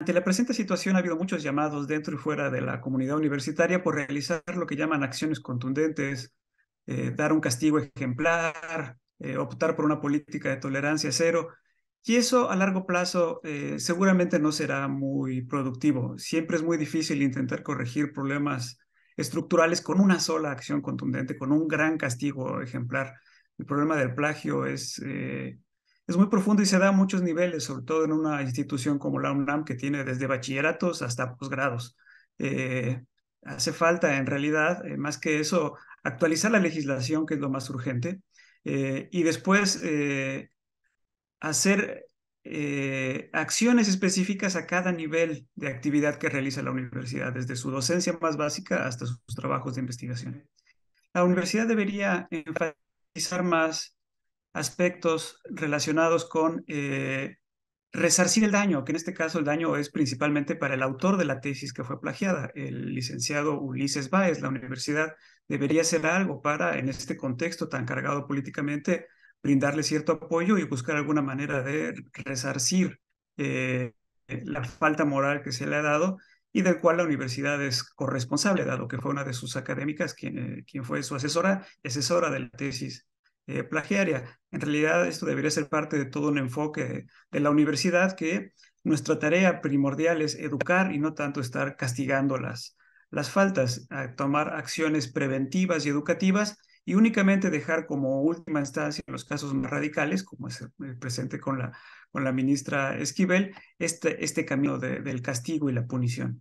Ante la presente situación ha habido muchos llamados dentro y fuera de la comunidad universitaria por realizar lo que llaman acciones contundentes, dar un castigo ejemplar, optar por una política de tolerancia cero, y eso a largo plazo seguramente no será muy productivo. Siempre es muy difícil intentar corregir problemas estructurales con una sola acción contundente, con un gran castigo ejemplar. El problema del plagio es muy profundo y se da a muchos niveles, sobre todo en una institución como la UNAM, que tiene desde bachilleratos hasta posgrados. Hace falta, en realidad, más que eso, actualizar la legislación, que es lo más urgente, y después hacer acciones específicas a cada nivel de actividad que realiza la universidad, desde su docencia más básica hasta sus trabajos de investigación. La universidad debería enfatizar más aspectos relacionados con resarcir el daño, que en este caso el daño es principalmente para el autor de la tesis que fue plagiada, el licenciado Ulises Báez. La universidad debería hacer algo para, en este contexto tan cargado políticamente, brindarle cierto apoyo y buscar alguna manera de resarcir la falta moral que se le ha dado y del cual la universidad es corresponsable, dado que fue una de sus académicas quien fue su asesora de la tesis plagiaria. En realidad, esto debería ser parte de todo un enfoque de la universidad, que nuestra tarea primordial es educar y no tanto estar castigando las faltas, a tomar acciones preventivas y educativas y únicamente dejar como última instancia en los casos más radicales, como es el presente con la ministra Esquivel, este camino del castigo y la punición.